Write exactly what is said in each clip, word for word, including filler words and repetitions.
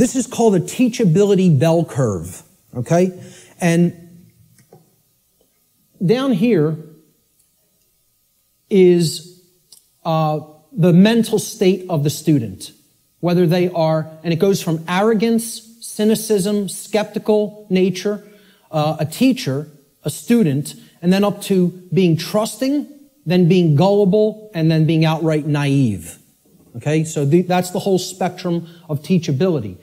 This is called a teachability bell curve, okay? And down here is uh, the mental state of the student, whether they are, and it goes from arrogance, cynicism, skeptical nature, uh, a teacher, a student, and then up to being trusting, then being gullible, and then being outright naive. Okay, so the, that's the whole spectrum of teachability.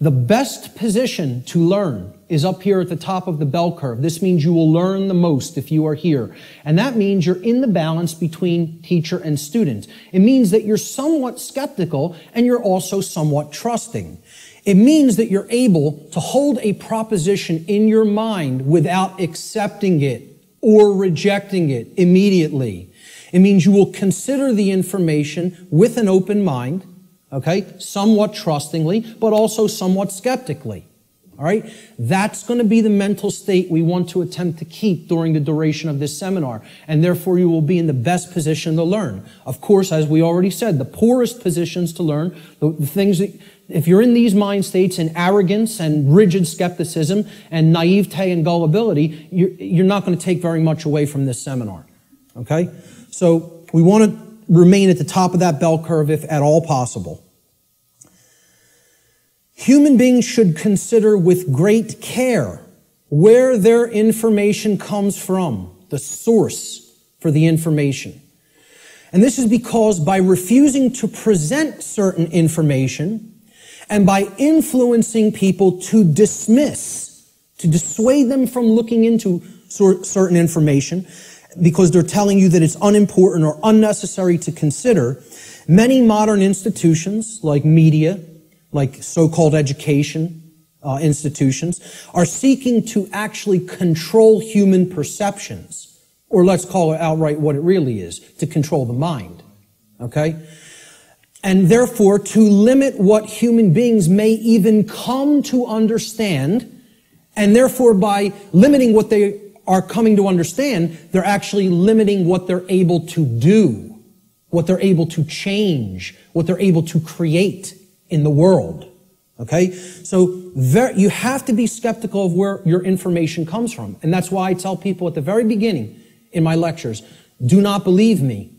The best position to learn is up here at the top of the bell curve. This means you will learn the most if you are here. And that means you're in the balance between teacher and student. It means that you're somewhat skeptical and you're also somewhat trusting. It means that you're able to hold a proposition in your mind without accepting it or rejecting it immediately. It means you will consider the information with an open mind, okay, somewhat trustingly, but also somewhat skeptically, all right? That's going to be the mental state we want to attempt to keep during the duration of this seminar, and therefore you will be in the best position to learn. Of course, as we already said, the poorest positions to learn, the, the things that, if you're in these mind states in arrogance and rigid skepticism and naivete and gullibility, you're, you're not going to take very much away from this seminar, okay? So we want to remain at the top of that bell curve if at all possible. Human beings should consider with great care where their information comes from, the source for the information. And this is because by refusing to present certain information and by influencing people to dismiss, to dissuade them from looking into certain information, because they're telling you that it's unimportant or unnecessary to consider, many modern institutions like media, like so-called education uh, institutions, are seeking to actually control human perceptions, or let's call it outright what it really is, to control the mind, okay? And therefore, to limit what human beings may even come to understand, and therefore by limiting what they are coming to understand, they're actually limiting what they're able to do, what they're able to change, what they're able to create in the world. Okay? So there, you have to be skeptical of where your information comes from. And that's why I tell people at the very beginning in my lectures, do not believe me.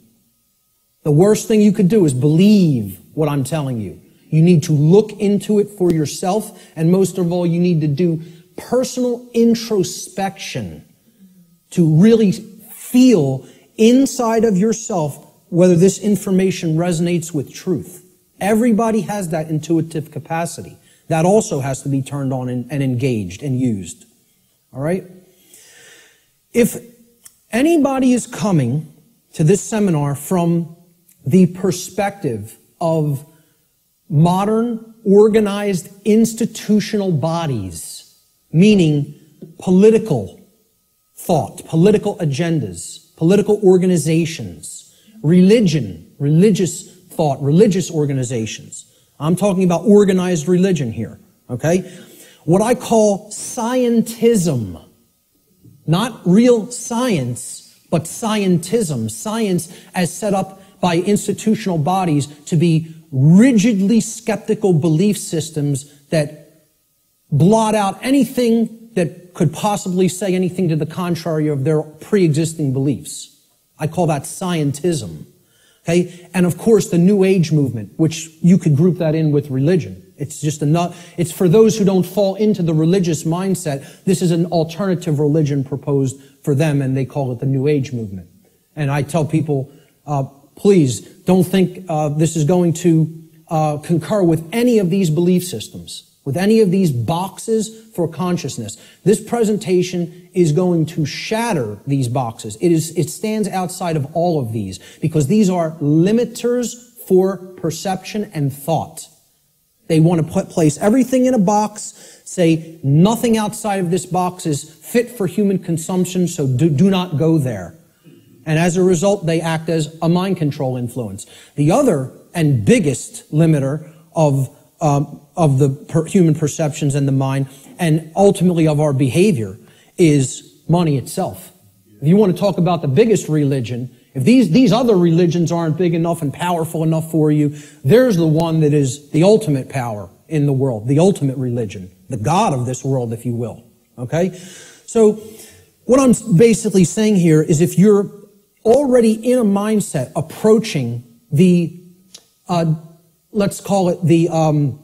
The worst thing you could do is believe what I'm telling you. You need to look into it for yourself, and most of all, you need to do personal introspection to really feel inside of yourself whether this information resonates with truth. Everybody has that intuitive capacity. That also has to be turned on and, and engaged and used. All right? If anybody is coming to this seminar from the perspective of modern, organized, institutional bodies, meaning political thought, political agendas, political organizations, religion, religious thought, religious organizations. I'm talking about organized religion here, okay? What I call scientism, not real science, but scientism, science as set up by institutional bodies to be rigidly skeptical belief systems that blot out anything that could possibly say anything to the contrary of their pre-existing beliefs. I call that scientism. Okay? And of course, the New Age movement, which you could group that in with religion. It's just enough. It's for those who don't fall into the religious mindset. This is an alternative religion proposed for them, and they call it the New Age movement. And I tell people, uh, please don't think uh, this is going to uh, concur with any of these belief systems, with any of these boxes for consciousness. This presentation is going to shatter these boxes. It is, it stands outside of all of these because these are limiters for perception and thought. They want to put, place everything in a box, say nothing outside of this box is fit for human consumption, so do, do not go there. And as a result, they act as a mind control influence. The other and biggest limiter of Um, of the per human perceptions and the mind, and ultimately of our behavior, is money itself. If you want to talk about the biggest religion, if these, these other religions aren't big enough and powerful enough for you, there's the one that is the ultimate power in the world, the ultimate religion, the God of this world, if you will. Okay? So what I'm basically saying here is if you're already in a mindset approaching the, uh, let's call it the um,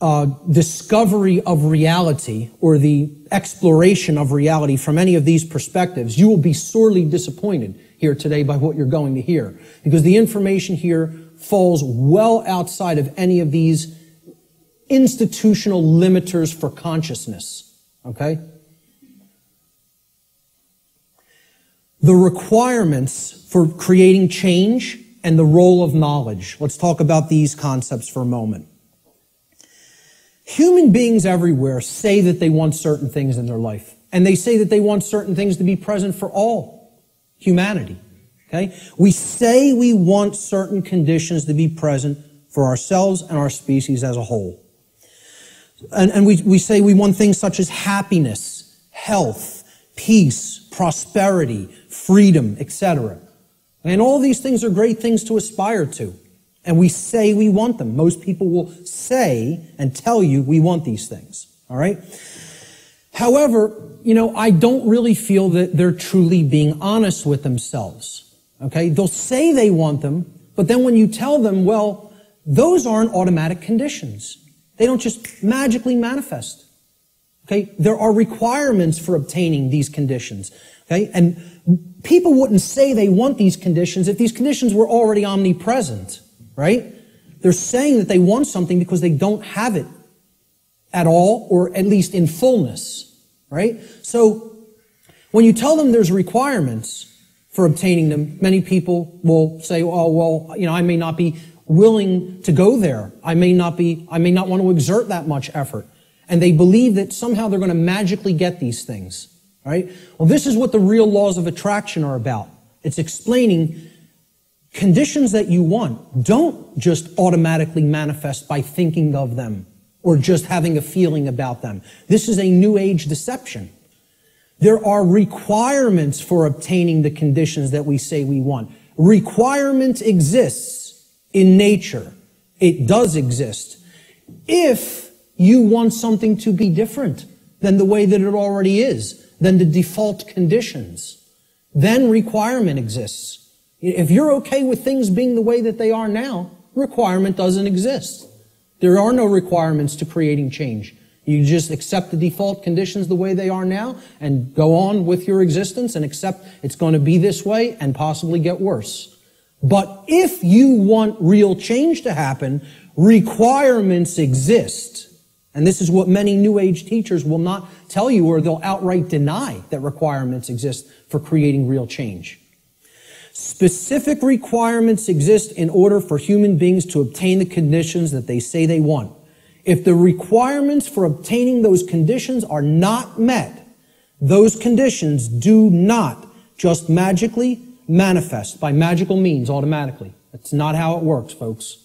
uh, discovery of reality or the exploration of reality from any of these perspectives, you will be sorely disappointed here today by what you're going to hear, because the information here falls well outside of any of these institutional limiters for consciousness, okay? The requirements for creating change and the role of knowledge. Let's talk about these concepts for a moment. Human beings everywhere say that they want certain things in their life, and they say that they want certain things to be present for all humanity. Okay? We say we want certain conditions to be present for ourselves and our species as a whole. And, and we, we say we want things such as happiness, health, peace, prosperity, freedom, et cetera. And all these things are great things to aspire to. And we say we want them. Most people will say and tell you we want these things. All right? However, you know, I don't really feel that they're truly being honest with themselves. Okay? They'll say they want them, but then when you tell them, well, those aren't automatic conditions. They don't just magically manifest. Okay? There are requirements for obtaining these conditions. Okay? And people wouldn't say they want these conditions if these conditions were already omnipresent. Right? They're saying that they want something because they don't have it at all, or at least in fullness. Right? So when you tell them there's requirements for obtaining them, many people will say, oh, well, you know, I may not be willing to go there. I may not be, I may not want to exert that much effort. And they believe that somehow they're going to magically get these things. Right? Well, this is what the real laws of attraction are about. It's explaining conditions that you want don't just automatically manifest by thinking of them or just having a feeling about them. This is a new age deception. There are requirements for obtaining the conditions that we say we want. Requirement exists in nature. It does exist. If you want something to be different than the way that it already is, than the default conditions, then requirement exists. If you're okay with things being the way that they are now, requirement doesn't exist. There are no requirements to creating change. You just accept the default conditions the way they are now and go on with your existence and accept it's going to be this way and possibly get worse. But if you want real change to happen, requirements exist. And this is what many New Age teachers will not tell you, or they'll outright deny that requirements exist for creating real change. Specific requirements exist in order for human beings to obtain the conditions that they say they want. If the requirements for obtaining those conditions are not met, those conditions do not just magically manifest by magical means automatically. That's not how it works, folks.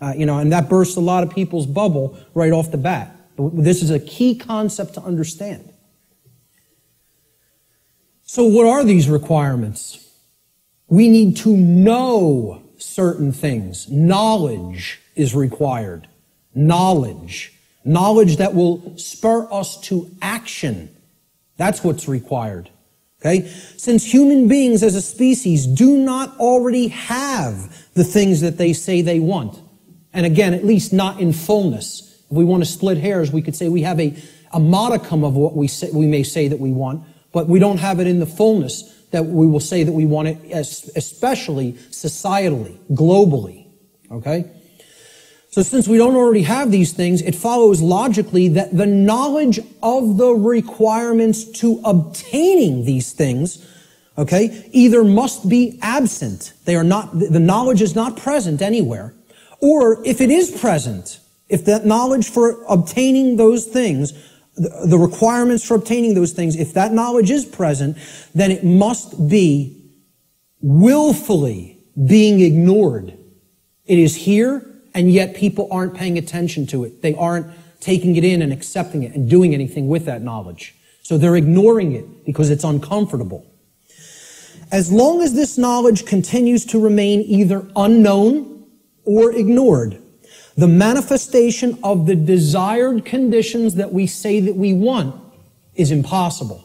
Uh, you know, and that bursts a lot of people's bubble right off the bat. This is a key concept to understand. So what are these requirements? We need to know certain things. Knowledge is required. Knowledge. Knowledge that will spur us to action. That's what's required. Okay? Since human beings as a species do not already have the things that they say they want, and again, at least not in fullness. If we want to split hairs, we could say we have a, a modicum of what we, say, we may say that we want, but we don't have it in the fullness that we will say that we want it, especially societally, globally, okay? So since we don't already have these things, it follows logically that the knowledge of the requirements to obtaining these things, okay, either must be absent. They are not, the knowledge is not present anywhere. Or if it is present, if that knowledge for obtaining those things, the requirements for obtaining those things, if that knowledge is present, then it must be willfully being ignored. It is here, and yet people aren't paying attention to it. They aren't taking it in and accepting it and doing anything with that knowledge. So they're ignoring it because it's uncomfortable. As long as this knowledge continues to remain either unknown or ignored, the manifestation of the desired conditions that we say that we want is impossible.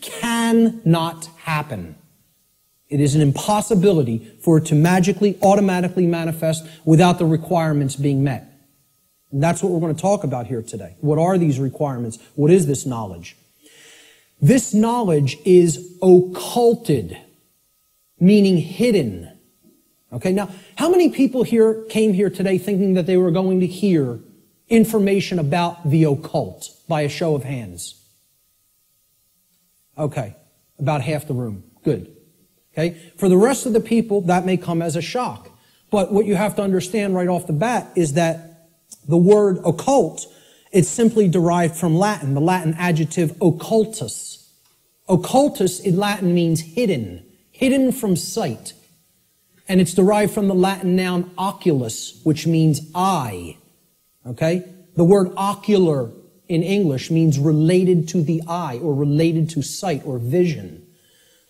Cannot happen. It is an impossibility for it to magically, automatically manifest without the requirements being met. And that's what we're going to talk about here today. What are these requirements? What is this knowledge? This knowledge is occulted, meaning hidden. Okay, now, how many people here came here today thinking that they were going to hear information about the occult by a show of hands? Okay, about half the room. Good. Okay, for the rest of the people, that may come as a shock. But what you have to understand right off the bat is that the word occult, it's simply derived from Latin, the Latin adjective occultus. Occultus in Latin means hidden, hidden from sight. And it's derived from the Latin noun oculus, which means eye. Okay? The word ocular in English means related to the eye or related to sight or vision.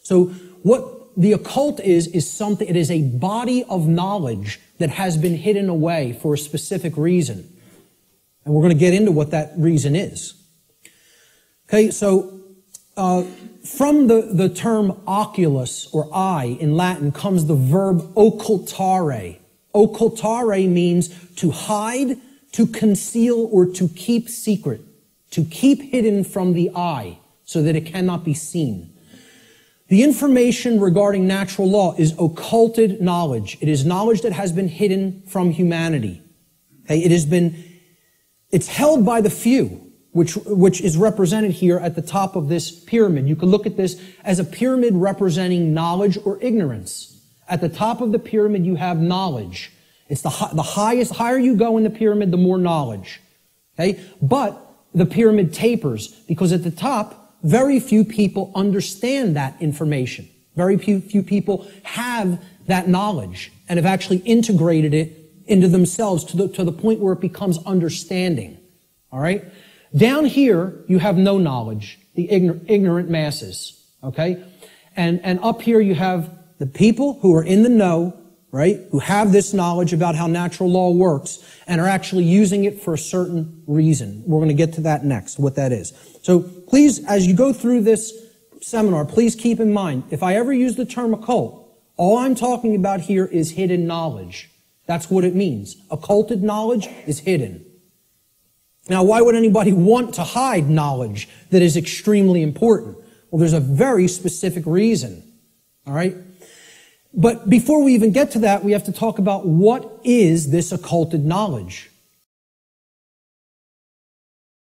So what the occult is, is something, it is a body of knowledge that has been hidden away for a specific reason. And we're going to get into what that reason is. Okay, so uh, from the, the term oculus or eye in Latin comes the verb occultare. Occultare means to hide, to conceal, or to keep secret, to keep hidden from the eye so that it cannot be seen. The information regarding natural law is occulted knowledge. It is knowledge that has been hidden from humanity. Okay, it has been It's held by the few, which, which is represented here at the top of this pyramid. You can look at this as a pyramid representing knowledge or ignorance. At the top of the pyramid, you have knowledge. It's the, the highest, higher you go in the pyramid, the more knowledge. Okay? But the pyramid tapers because at the top, very few people understand that information. Very few, few people have that knowledge and have actually integrated it into themselves to the, to the point where it becomes understanding. All right? Down here, you have no knowledge, the ignorant, ignorant masses. Okay? And, and up here, you have the people who are in the know, right? Who have this knowledge about how natural law works and are actually using it for a certain reason. We're going to get to that next, what that is. So please, as you go through this seminar, please keep in mind, if I ever use the term occult, all I'm talking about here is hidden knowledge. That's what it means. Occulted knowledge is hidden. Now, why would anybody want to hide knowledge that is extremely important? Well, there's a very specific reason. All right? But before we even get to that, we have to talk about what is this occulted knowledge?